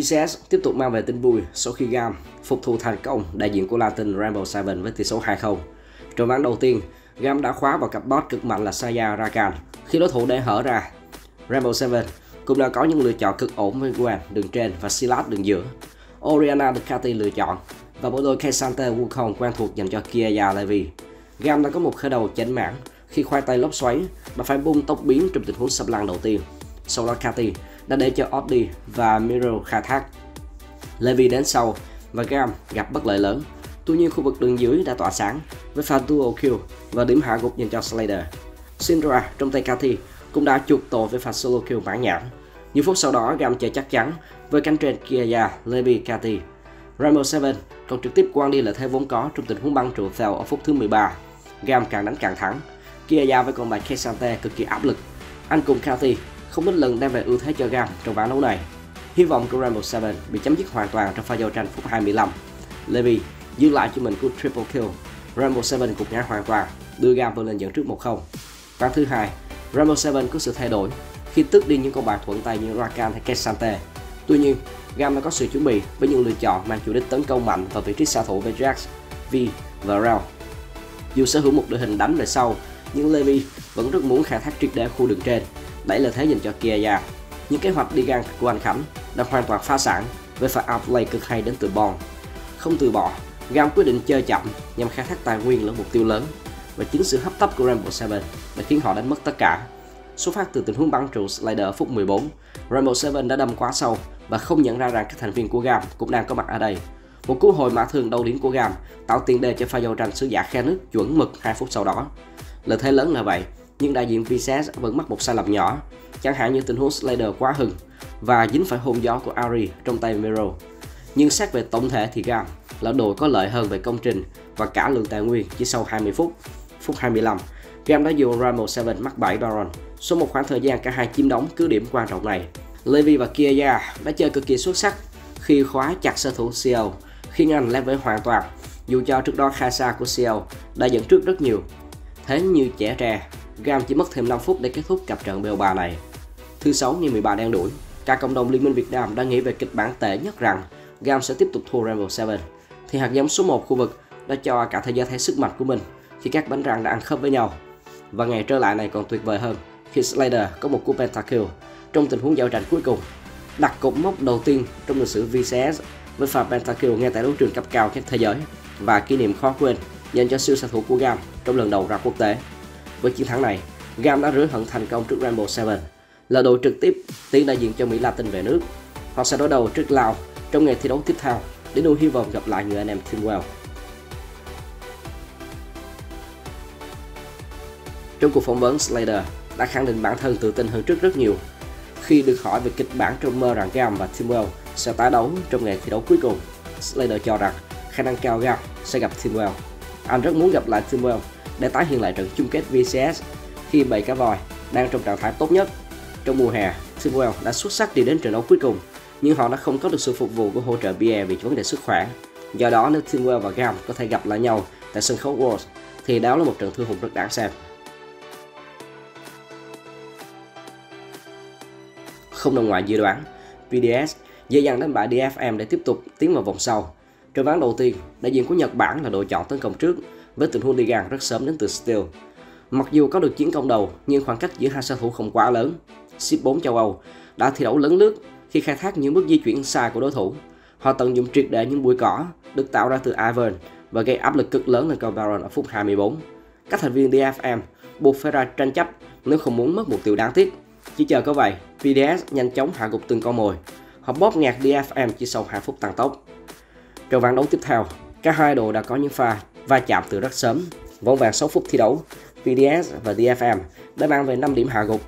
VCS tiếp tục mang về tin vui sau khi GAM phục thù thành công đại diện của Latin Rambo Seven với tỷ số 2-0. Trong ván đầu tiên, GAM đã khóa vào cặp boss cực mạnh là Xayah Rakan khi đối thủ để hở ra. Rambo Seven cũng đã có những lựa chọn cực ổn với Gwen đường trên và Silas đường giữa. Orianna được Kati lựa chọn và bộ đôi K'Sante Wukong quen thuộc dành cho Kyajah Levi. GAM đã có một khởi đầu chảnh mãn khi khoai tây lốc xoáy và phải bung tốc biến trong tình huống sập lăn đầu tiên. Sau đó Kati đã để cho Oddy và Miro khai thác. Levi đến sau và GAM gặp bất lợi lớn. Tuy nhiên khu vực đường dưới đã tỏa sáng với pha duo kill và điểm hạ gục dành cho Slayder. Syndra trong tay Kati cũng đã chuột tội với pha solo kill mãn nhãn. Nhiều phút sau đó GAM chơi chắc chắn với cánh trên Kyajah, Levi, Kati. Rambo 7 còn trực tiếp quăng đi lợi thế vốn có trong tình huống băng trụ theo ở phút thứ 13. GAM càng đánh càng thắng. Kyajah với con bài K'Sante cực kỳ áp lực. Anh cùng Kati không ít lần đem về ưu thế cho GAM trong ván đấu này. Hy vọng của Rambo 7 bị chấm dứt hoàn toàn trong pha giao tranh phút 25. Levi giữ lại cho mình của triple kill. Rambo 7 cũng ngã hoàn toàn, đưa GAM vươn lên dẫn trước 1-0. Ván thứ hai, Rambo 7 có sự thay đổi khi tước đi những con bài thuận tay như Rakan hay K'Sante. Tuy nhiên, GAM đã có sự chuẩn bị với những lựa chọn mang chủ đích tấn công mạnh vào vị trí xạ thủ với Jax, Vi và Reo. Dù sở hữu một đội hình đánh về sau, nhưng Levi vẫn rất muốn khai thác triệt để khu đường trên, đẩy lợi thế dành cho Kyajah. Những kế hoạch đi ngang của anh Khánh đã hoàn toàn phá sản với pha outplay cực hay đến từ Bon. Không từ bỏ, GAM quyết định chơi chậm nhằm khai thác tài nguyên lẫn mục tiêu lớn, và chính sự hấp tấp của Rambo 7 đã khiến họ đánh mất tất cả. Xuất phát từ tình huống bắn trụ Slider ở phút 14, Rambo 7 đã đâm quá sâu và không nhận ra rằng các thành viên của GAM cũng đang có mặt ở đây. Một cú hồi mã thường đầu điểm của GAM tạo tiền đề cho pha giao tranh sứ giả khe nước chuẩn mực 2 phút sau đó. Lợi thế lớn là vậy, nhưng đại diện VCS vẫn mắc một sai lầm nhỏ, chẳng hạn như tình huống Slider quá hừng và dính phải hôn gió của Ari trong tay Miro. Nhưng xét về tổng thể thì GAM là đội có lợi hơn về công trình và cả lượng tài nguyên chỉ sau 20 phút. Phút 25, GAM đã dùng Rambo 7 mắc 7 Baron. Sau một khoảng thời gian cả hai chiếm đóng cứ điểm quan trọng này, Levi và Kyajah đã chơi cực kỳ xuất sắc khi khóa chặt sở thủ CEO, khiến anh lép vế hoàn toàn, dù cho trước đó khai xa của CEO đã dẫn trước rất nhiều. Thế như trẻ tre, GAM chỉ mất thêm 5 phút để kết thúc cặp trận bèo bà này. Thứ 6 ngày 13 đen đuổi, cả cộng đồng Liên minh Việt Nam đã nghĩ về kịch bản tệ nhất rằng GAM sẽ tiếp tục thua Rambo 7, thì hạt giống số 1 khu vực đã cho cả thế giới thấy sức mạnh của mình khi các bánh răng đã ăn khớp với nhau. Và ngày trở lại này còn tuyệt vời hơn khi Slayder có một cú pentakill trong tình huống giao tranh cuối cùng, đặt cột mốc đầu tiên trong lịch sử VCS với pha pentakill ngay tại đấu trường cấp cao khắp thế giới và kỷ niệm khó quên dành cho siêu xạ thủ của GAM trong lần đầu ra quốc tế. Với chiến thắng này, GAM đã rửa hận thành công trước Rambo 7, là đội trực tiếp tiến đại diện cho Mỹ Latin về nước. Họ sẽ đối đầu trước Lào trong ngày thi đấu tiếp theo để nuôi hy vọng gặp lại người anh em Teamwell. Trong cuộc phỏng vấn, Slayder đã khẳng định bản thân tự tin hơn trước rất nhiều khi được hỏi về kịch bản trong mơ rằng GAM và Teamwell sẽ tái đấu trong ngày thi đấu cuối cùng. Slayder cho rằng khả năng cao GAM sẽ gặp Teamwell. Anh rất muốn gặp lại Teamwell để tái hiện lại trận chung kết VCS khi bầy cá voi đang trong trạng thái tốt nhất. Trong mùa hè, Teamwell đã xuất sắc đi đến trận đấu cuối cùng, nhưng họ đã không có được sự phục vụ của hỗ trợ BDS vì vấn đề sức khỏe. Do đó, nếu Teamwell và GAM có thể gặp lại nhau tại sân khấu Worlds thì đó là một trận thư hụt rất đáng xem. Không nằm ngoài dự đoán, BDS dễ dàng đánh bại DFM để tiếp tục tiến vào vòng sau. Trong ván đầu tiên, đại diện của Nhật Bản là đội chọn tấn công trước với tình huống đi ngang rất sớm đến từ Steel. Mặc dù có được chiến công đầu nhưng khoảng cách giữa hai xạ thủ không quá lớn. Ship 4 châu Âu đã thi đấu lấn lướt khi khai thác những bước di chuyển xa của đối thủ. Họ tận dụng triệt để những bụi cỏ được tạo ra từ Ivan và gây áp lực cực lớn lên con Baron ở phút 24. Các thành viên DFM buộc phải ra tranh chấp nếu không muốn mất mục tiêu đáng tiếc. Chỉ chờ có vậy, VDS nhanh chóng hạ gục từng con mồi. Họ bóp nghẹt DFM chỉ sau 2 phút tăng tốc. Trong ván đấu tiếp theo, cả hai đội đã có những pha va chạm từ rất sớm. Vỏn vẹn 6 phút thi đấu, VDS và DFM đã mang về 5 điểm hạ gục.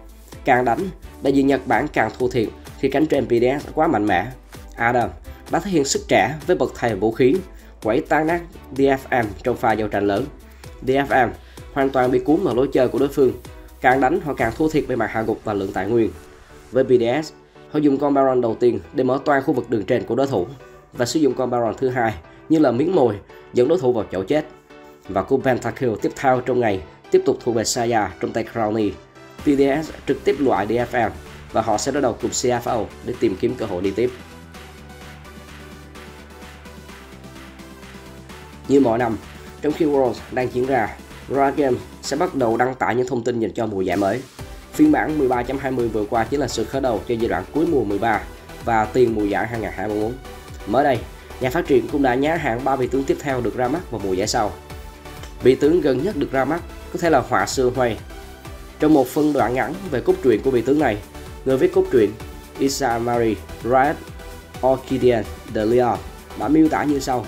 Càng đánh, đại diện Nhật Bản càng thua thiệt khi cánh trên VDS quá mạnh mẽ. Adam đã thể hiện sức trẻ với bậc thầy vũ khí, quẩy tan nát DFM trong pha giao tranh lớn. DFM hoàn toàn bị cuốn vào lối chơi của đối phương. Càng đánh, họ càng thua thiệt về mặt hạ gục và lượng tài nguyên. Với BDS, họ dùng con Baron đầu tiên để mở toang khu vực đường trên của đối thủ và sử dụng con Baron thứ hai như là miếng mồi dẫn đối thủ vào chỗ chết. Và cú pentakill tiếp theo trong ngày tiếp tục thuộc về Xayah trong tay Crowley. BDS trực tiếp loại DFM và họ sẽ đối đầu cùng CFO để tìm kiếm cơ hội đi tiếp. Như mọi năm, trong khi Worlds đang diễn ra, Rakan sẽ bắt đầu đăng tải những thông tin dành cho mùa giải mới. Phiên bản 13.20 vừa qua chính là sự khởi đầu cho giai đoạn cuối mùa 13 và tiền mùa giải 2024. Mới đây, nhà phát triển cũng đã nhá hạn 3 vị tướng tiếp theo được ra mắt vào mùa giải sau. Vị tướng gần nhất được ra mắt có thể là họa sư Hoài. Trong một phân đoạn ngắn về cốt truyện của vị tướng này, người viết cốt truyện Isamari Riot Orchidian de Leon đã miêu tả như sau: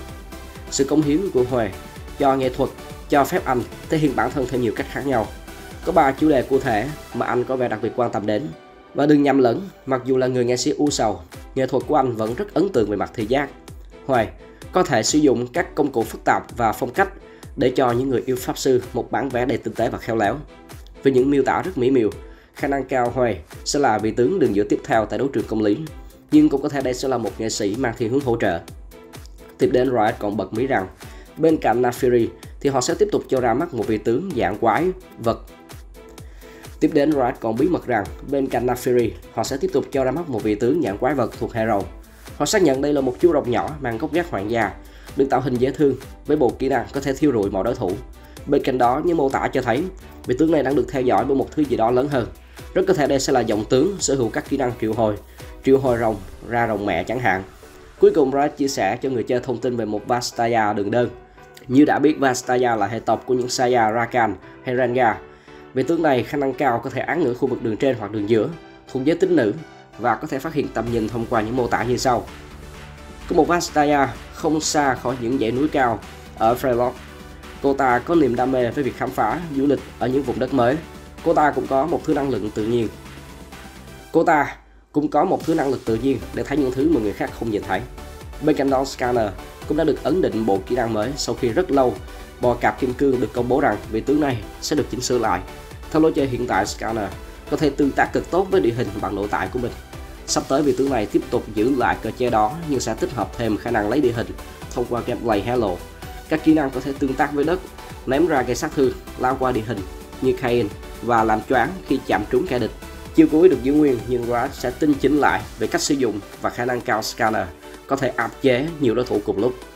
sự cống hiến của Hoài cho nghệ thuật cho phép anh thể hiện bản thân theo nhiều cách khác nhau. Có 3 chủ đề cụ thể mà anh có vẻ đặc biệt quan tâm đến. Và đừng nhầm lẫn, mặc dù là người nghệ sĩ u sầu, nghệ thuật của anh vẫn rất ấn tượng về mặt thị giác. Hoài có thể sử dụng các công cụ phức tạp và phong cách để cho những người yêu pháp sư một bản vẽ đầy tinh tế và khéo léo. Với những miêu tả rất mỹ miều, khả năng cao Hoài sẽ là vị tướng đường giữa tiếp theo tại đấu trường công lý, nhưng cũng có thể đây sẽ là một nghệ sĩ mang thiên hướng hỗ trợ. Tiếp đến, Riot còn bật mí rằng bên cạnh Naafiri thì họ sẽ tiếp tục cho ra mắt một vị tướng dạng quái vật. Tiếp đến, Riot còn bí mật rằng bên cạnh Naafiri họ sẽ tiếp tục cho ra mắt một vị tướng dạng quái vật thuộc Hero. Họ xác nhận đây là một chú rồng nhỏ mang gốc gác hoàng gia, được tạo hình dễ thương với bộ kỹ năng có thể thiêu rụi mọi đối thủ. Bên cạnh đó, những mô tả cho thấy vị tướng này đang được theo dõi bởi một thứ gì đó lớn hơn. Rất có thể đây sẽ là dòng tướng sở hữu các kỹ năng triệu hồi rồng ra rồng mẹ chẳng hạn. Cuối cùng, Riot chia sẻ cho người chơi thông tin về một Vastaya đường đơn. Như đã biết, Vastaya là hệ tộc của những Xayah, Rakan hay Rengar. Vị tướng này khả năng cao có thể án ngữ khu vực đường trên hoặc đường giữa, thuộc giới tính nữ, và có thể phát hiện tầm nhìn thông qua những mô tả như sau. Có một Vastaya không xa khỏi những dãy núi cao ở Freylock. Cô ta có niềm đam mê với việc khám phá, du lịch ở những vùng đất mới. Cô ta cũng có một thứ năng lượng tự nhiên. Để thấy những thứ mà người khác không nhìn thấy. Bên cạnh đó, Scanner cũng đã được ấn định bộ kỹ năng mới sau khi rất lâu. Bò cạp kim cương được công bố rằng vị tướng này sẽ được chỉnh sửa lại. Theo lối chơi hiện tại, Scanner có thể tương tác cực tốt với địa hình bằng nội tại của mình. Sắp tới, vị tướng này tiếp tục giữ lại cơ chế đó nhưng sẽ tích hợp thêm khả năng lấy địa hình thông qua gameplay Halo. Các kỹ năng có thể tương tác với đất, ném ra gây sát thương, lao qua địa hình như Kain và làm choáng khi chạm trúng kẻ địch. Chiêu cuối được giữ nguyên nhưng Riot sẽ tinh chỉnh lại về cách sử dụng và khả năng cao Scanner có thể áp chế nhiều đối thủ cùng lúc.